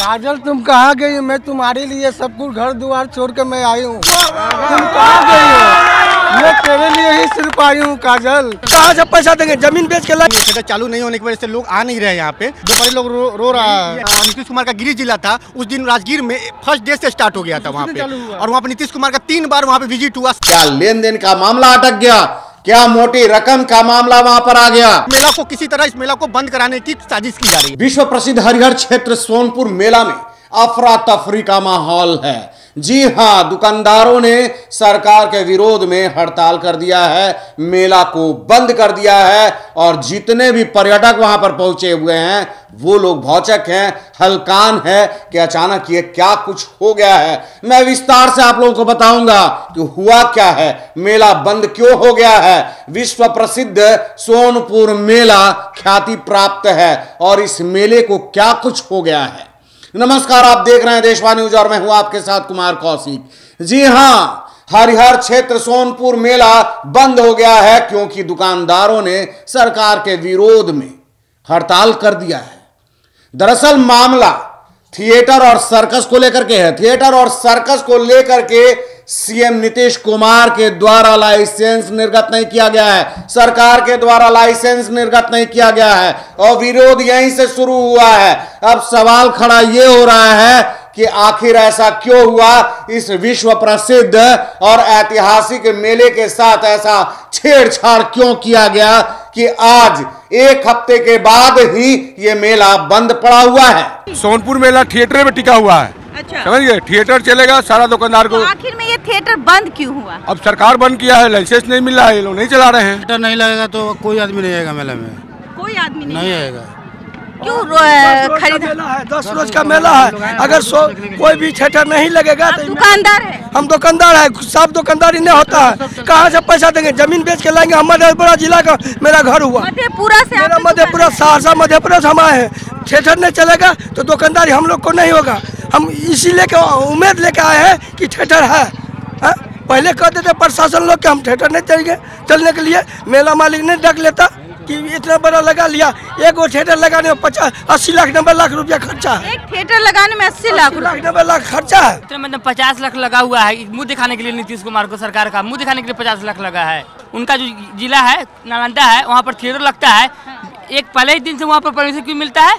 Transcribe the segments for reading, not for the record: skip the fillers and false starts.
काजल, तुम कहाँ गई हो? मैं तुम्हारे लिए सब कुछ घर द्वार छोड़ कर मैं आई हूँ। तुम कहाँ गई हो? मैं तेरे लिए ही सिर्फ आई हूँ काजल। कहाँ से पैसा देंगे? जमीन बेच के लाए। चालू नहीं होने की वजह से लोग आ नहीं रहे यहाँ पे। दोपहर लोग रो रहा है। नीतीश कुमार का गिरी जिला था, उस दिन राजगीर में फर्स्ट डे से स्टार्ट हो गया था वहाँ पे, और वहाँ पे नीतीश कुमार का 3 बार वहाँ पे विजिट हुआ। क्या लेन देन का मामला अटक गया, क्या मोटी रकम का मामला वहाँ पर आ गया। मेला को किसी तरह इस मेला को बंद कराने की साजिश की जा रही है। विश्व प्रसिद्ध हरिहर क्षेत्र सोनपुर मेला में अफरा तफरी का माहौल है। जी हाँ, दुकानदारों ने सरकार के विरोध में हड़ताल कर दिया है, मेला को बंद कर दिया है, और जितने भी पर्यटक वहां पर पहुंचे हुए हैं वो लोग भौचक हैं, हलकान है कि अचानक ये क्या कुछ हो गया है। मैं विस्तार से आप लोगों को बताऊंगा कि हुआ क्या है, मेला बंद क्यों हो गया है। विश्व प्रसिद्ध सोनपुर मेला ख्याति प्राप्त है, और इस मेले को क्या कुछ हो गया है। नमस्कार, आप देख रहे हैं देशवा न्यूज और मैं हूं आपके साथ कुमार कौशिक। जी हां, हरिहर क्षेत्र सोनपुर मेला बंद हो गया है क्योंकि दुकानदारों ने सरकार के विरोध में हड़ताल कर दिया है। दरअसल मामला थिएटर और सर्कस को लेकर के है। थिएटर और सर्कस को लेकर के सीएम नीतीश कुमार के द्वारा लाइसेंस निर्गत नहीं किया गया है, सरकार के द्वारा लाइसेंस निर्गत नहीं किया गया है, और विरोध यहीं से शुरू हुआ है। अब सवाल खड़ा ये हो रहा है कि आखिर ऐसा क्यों हुआ, इस विश्व प्रसिद्ध और ऐतिहासिक मेले के साथ ऐसा छेड़छाड़ क्यों किया गया कि आज 1 हफ्ते के बाद ही ये मेला बंद पड़ा हुआ है। सोनपुर मेला थिएटर में टिका हुआ है। अच्छा, समझिए, थिएटर चलेगा सारा दुकानदार को। आखिर में ये थिएटर बंद क्यों हुआ? अब सरकार बंद किया है, लाइसेंस नहीं मिला है, ये लोग नहीं चला रहे हैं। थिएटर नहीं लगेगा तो कोई आदमी नहीं आएगा मेला में, कोई आदमी नहीं आएगा। क्यों? खरीदा 10 रोज का मेला है, अगर कोई भी थिएटर नहीं लगेगा तो दुकानदार है, हम दुकानदार है, साफ दुकानदारी नहीं होता है। कहाँ से पैसा देंगे? जमीन बेच के लाएंगे। हम मधेपुरा जिला का मेरा घर हुआ, मधेपुरा से, मेरा मधेपुरा सहरसा, मधेपुरा से हम आए हैं। थिएटर नहीं चलेगा तो दुकानदारी हम लोग को नहीं होगा। हम इसीलिए उम्मीद लेके आए हैं कि थिएटर है। पहले कहते थे प्रशासन लोग कि हम थिएटर नहीं चलेंगे, चलने के लिए मेला मालिक ने डक लेता कि इतना बड़ा लगा लिया। एक थिएटर लगाने में 80 लाख 90 लाख रुपया खर्चा है। एक थिएटर लगाने में 80 लाख 90 लाख खर्चा है। मतलब 50 लाख लगा हुआ है मुँह दिखाने के लिए। नीतीश कुमार को सरकार का मुँह दिखाने के लिए 50 लाख लगा है। उनका जो जिला है नालंदा है, वहाँ पर थिएटर लगता है। एक पहले ही दिन से वहाँ पर परमिशन क्यों मिलता है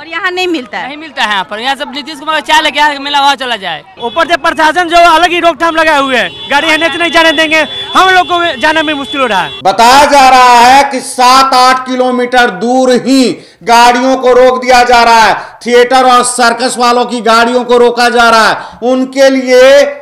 और यहाँ नहीं मिलता है? नहीं मिलता है यहाँ पर। यहाँ सब नीतीश कुमार चाह लगे मेला वहाँ चला जाए। ऊपर से प्रशासन जो अलग ही रोकथाम लगाए हुए है, गाड़ी आने से नहीं जाने देंगे, हम लोग को जाने में मुश्किल हो रहा है। बताया जा रहा है कि 7-8 किलोमीटर दूर ही गाड़ियों को रोक दिया जा रहा है। थिएटर और सर्कस वालों की गाड़ियों को रोका जा रहा है, उनके लिए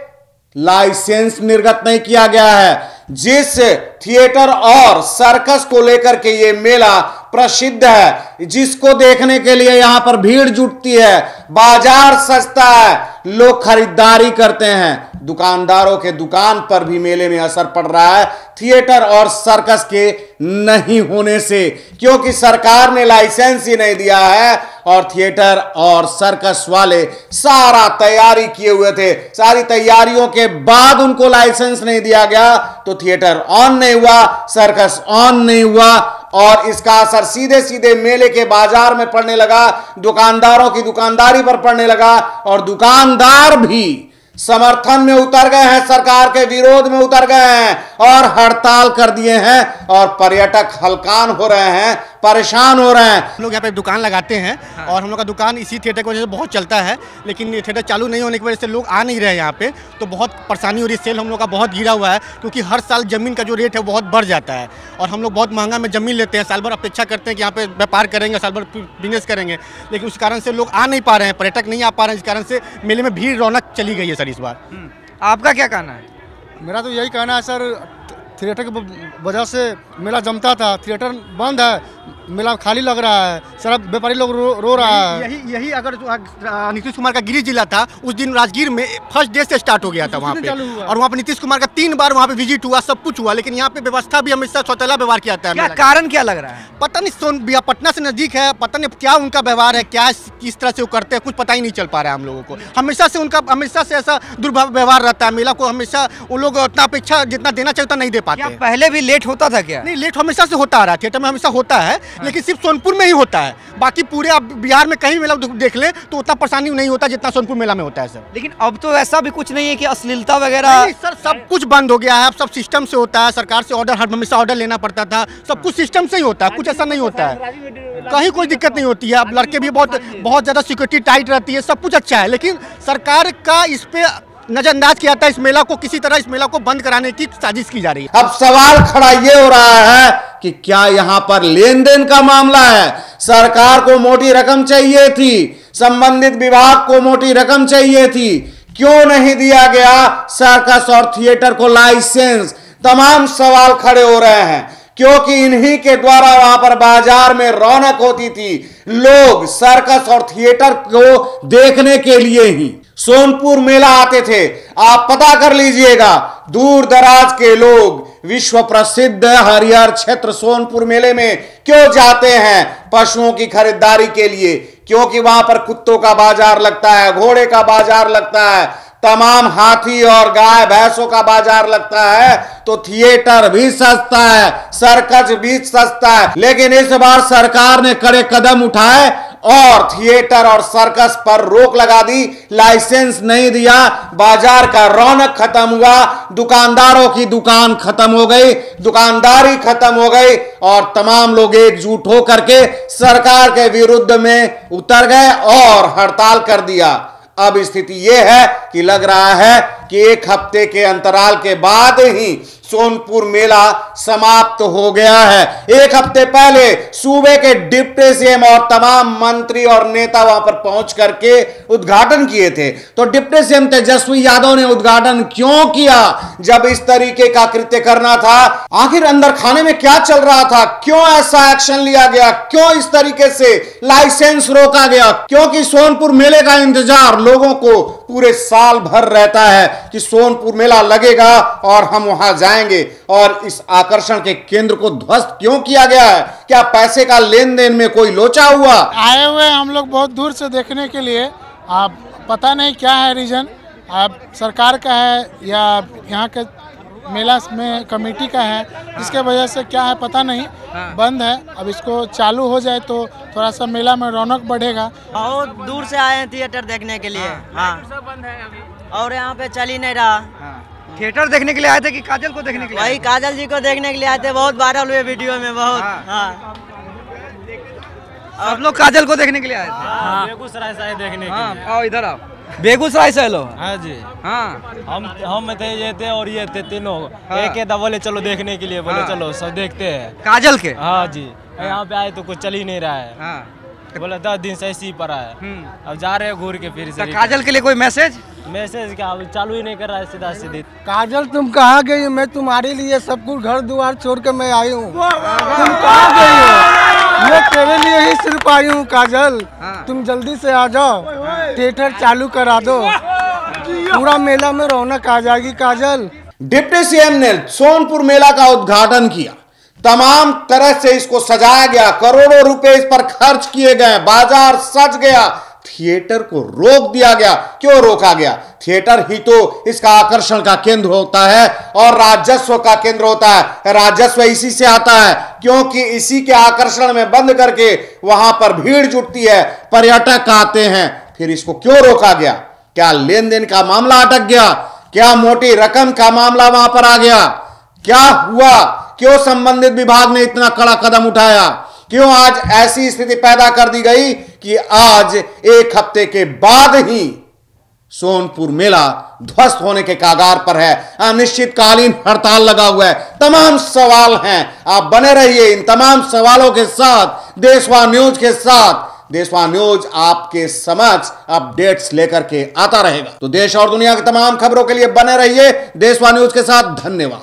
लाइसेंस निर्गत नहीं किया गया है। जिस थिएटर और सर्कस को लेकर के ये मेला प्रसिद्ध है, जिसको देखने के लिए यहाँ पर भीड़ जुटती है, बाजार सस्ता है, लोग खरीदारी करते हैं, दुकानदारों के दुकान पर भी मेले में असर पड़ रहा है थिएटर और सर्कस के नहीं होने से, क्योंकि सरकार ने लाइसेंस ही नहीं दिया है। और थिएटर और सर्कस वाले सारा तैयारी किए हुए थे, सारी तैयारियों के बाद उनको लाइसेंस नहीं दिया गया तो थिएटर ऑन नहीं हुआ, सर्कस ऑन नहीं हुआ, और इसका असर सीधे सीधे मेले के बाजार में पड़ने लगा, दुकानदारों की दुकानदारी पर पड़ने लगा, और दुकानदार भी समर्थन में उतर गए हैं, सरकार के विरोध में उतर गए हैं और हड़ताल कर दिए हैं, और पर्यटक हलकान हो रहे हैं, परेशान हो रहे हैं। हम लोग यहाँ पे दुकान लगाते हैं और हम लोग का दुकान इसी थिएटर की वजह से बहुत चलता है, लेकिन थिएटर चालू नहीं होने की वजह से लोग आ नहीं रहे हैं यहाँ पे, तो बहुत परेशानी हो रही है। सेल हम लोग का बहुत गिरा हुआ है क्योंकि हर साल जमीन का जो रेट है बहुत बढ़ जाता है, और हम लोग बहुत महंगा में जमीन लेते हैं, साल भर अपेक्षा करते हैं कि यहाँ पे व्यापार करेंगे, साल भर बिजनेस करेंगे, लेकिन उस कारण से लोग आ नहीं पा रहे हैं, पर्यटक नहीं आ पा रहे हैं, इस कारण से मेले में भीड़ रौनक चली गई है। सर, इस बार आपका क्या कहना है? मेरा तो यही कहना है सर, थिएटर की वजह से मेला जमता था, थिएटर बंद है, मेला खाली लग रहा है, सारा व्यापारी लोग रो रहा है। यही अगर नीतीश कुमार का गिरी जिला था, उस दिन राजगीर में फर्स्ट डे से स्टार्ट हो गया था वहाँ पे, और वहाँ पे नीतीश कुमार का 3 बार वहाँ पे विजिट हुआ, सब कुछ हुआ, लेकिन यहाँ पे व्यवस्था भी हमेशा शौचालय व्यवहार किया जाता है। क्या कारण क्या लग रहा है? पता नहीं, सोनपुर पटना से नजदीक है, पता नहीं क्या उनका व्यवहार है, क्या किस तरह से वो करते हैं, कुछ पता ही नहीं चल पा रहा है हम लोगों को। हमेशा से ऐसा दुर्व्यवहार रहता है, मेला को हमेशा वो लोग उतना अपेक्षा जितना देना चाहिए उतना नहीं दे पाते। पहले भी लेट होता था क्या? नहीं, लेट हमेशा से होता आ रहा है, थिएटर में हमेशा होता है, लेकिन सिर्फ सोनपुर में ही होता है, बाकी पूरे आप बिहार में कहीं मेला देख ले तो उतना परेशानी नहीं होता जितना सोनपुर मेला में होता है सर। लेकिन अब तो ऐसा भी कुछ नहीं है कि अश्लीलता वगैरह? सर सब कुछ बंद हो गया है, अब सब सिस्टम से होता है, सरकार से ऑर्डर हर हमेशा ऑर्डर लेना पड़ता था, सब कुछ सिस्टम से ही होता है, कुछ ऐसा नहीं होता है, कहीं कोई दिक्कत नहीं होती है। अब लड़के भी बहुत ज़्यादा सिक्योरिटी टाइट रहती है, सब कुछ अच्छा है, लेकिन सरकार का इस पर नजरअंदाज किया था, इस मेला को किसी तरह इस मेला को बंद कराने की साजिश की जा रही है। अब सवाल खड़ा ये हो रहा है कि क्या यहाँ पर लेन देन का मामला है? सरकार को मोटी रकम चाहिए थी, संबंधित विभाग को मोटी रकम चाहिए थी, क्यों नहीं दिया गया सर्कस और थिएटर को लाइसेंस? तमाम सवाल खड़े हो रहे हैं, क्योंकि इन्हीं के द्वारा वहां पर बाजार में रौनक होती थी, लोग सर्कस और थिएटर को देखने के लिए ही सोनपुर मेला आते थे। आप पता कर लीजिएगा, दूर दराज के लोग विश्व प्रसिद्ध हरिहर क्षेत्र सोनपुर मेले में क्यों जाते हैं? पशुओं की खरीदारी के लिए, क्योंकि वहां पर कुत्तों का बाजार लगता है, घोड़े का बाजार लगता है, तमाम हाथी और गाय भैंसों का बाजार लगता है, तो थिएटर भी सस्ता है, सर्कस भी सस्ता है। लेकिन इस बार सरकार ने कड़े कदम उठाए और थिएटर और सर्कस पर रोक लगा दी, लाइसेंस नहीं दिया, बाजार का रौनक खत्म हुआ, दुकानदारों की दुकान खत्म हो गई, दुकानदारी खत्म हो गई और तमाम लोग एकजुट होकर के सरकार के विरुद्ध में उतर गए और हड़ताल कर दिया। अब स्थिति यह है कि लग रहा है कि एक हफ्ते के अंतराल के बाद ही सोनपुर मेला समाप्त हो गया है। एक हफ्ते पहले सूबे के डिप्टी सीएम और तमाम मंत्री और नेता वहां पर पहुंच करके उद्घाटन किए थे, तो डिप्टी सीएम तेजस्वी यादव ने उद्घाटन क्यों किया जब इस तरीके का कृत्य करना था? आखिर अंदर खाने में क्या चल रहा था? क्यों ऐसा एक्शन लिया गया? क्यों इस तरीके से लाइसेंस रोका गया? क्योंकि सोनपुर मेले का इंतजार लोगों को पूरे साल भर रहता है कि सोनपुर मेला लगेगा और हम वहां जाएंगे, और इस आकर्षण के केंद्र को ध्वस्त क्यों किया गया है? क्या पैसे का लेन देन में कोई लोचा हुआ? आए हुए हम लोग बहुत दूर से देखने के लिए, आप पता नहीं क्या है रीजन, आप सरकार का है या यहाँ के मेला में कमेटी का है, इसके वजह से क्या है पता नहीं, बंद है। अब इसको चालू हो जाए तो थोड़ा सा मेला में रौनक बढ़ेगा। बहुत दूर से आए हैं थिएटर देखने के लिए, और यहाँ पे चल ही नहीं रहा। थिएटर देखने के लिए आए थे कि काजल को देखने के लिए? वही काजल जी को देखने के लिए आए थे, बहुत वायरल हुए वीडियो में बहुत। आप लोग काजल को देखने के लिए आए थे? बेगूसराय से आए देखने के लिए। आओ इधर आओ, बेगूसराय से लो? हाँ जी, हाँ हम थे, ये थे और ये थे, तीनों एक एक बोले चलो देखने के लिए, बोले चलो सब देखते हैं काजल के। हाँ जी, यहाँ पे आए तो कुछ चल ही नहीं रहा है, बोला 10 दिन से इसी पर आया, अब जा रहे हैं घूर के फिर से। काजल के लिए कोई मैसेज? मैसेज क्या, चालू ही नहीं कर रहा है सीधा सीधी। काजल तुम कहाँ गई? मैं तुम्हारे लिए सब कुछ घर द्वार छोड़ के मैं आई हूँ, तुम कहाँ गई हो? मैं तेरे लिए ही सिर्फ आई हूँ काजल, तुम जल्दी से आ जाओ, थिएटर चालू करा दो, पूरा मेला में रौनक आ जाएगी काजल। डिप्टी सीएम ने सोनपुर मेला का उद्घाटन किया, तमाम तरह से इसको सजाया गया, करोड़ों रुपए इस पर खर्च किए गए, बाजार सज गया, थिएटर को रोक दिया गया। क्यों रोका गया? थिएटर ही तो इसका आकर्षण का केंद्र होता है और राजस्व का केंद्र होता है, राजस्व इसी से आता है, क्योंकि इसी के आकर्षण में बंद करके वहां पर भीड़ जुटती है, पर्यटक आते हैं, फिर इसको क्यों रोका गया? क्या लेन देन का मामला अटक गया? क्या मोटी रकम का मामला वहां पर आ गया? क्या हुआ? क्यों संबंधित विभाग ने इतना कड़ा कदम उठाया? क्यों आज ऐसी स्थिति पैदा कर दी गई कि आज एक हफ्ते के बाद ही सोनपुर मेला ध्वस्त होने के कगार पर है, अनिश्चितकालीन हड़ताल लगा हुआ है? तमाम सवाल हैं, आप बने रहिए इन तमाम सवालों के साथ देशवा न्यूज के साथ। देशवा न्यूज आपके समक्ष अपडेट्स लेकर के आता रहेगा, तो देश और दुनिया की तमाम खबरों के लिए बने रहिए देशवा न्यूज के साथ। धन्यवाद।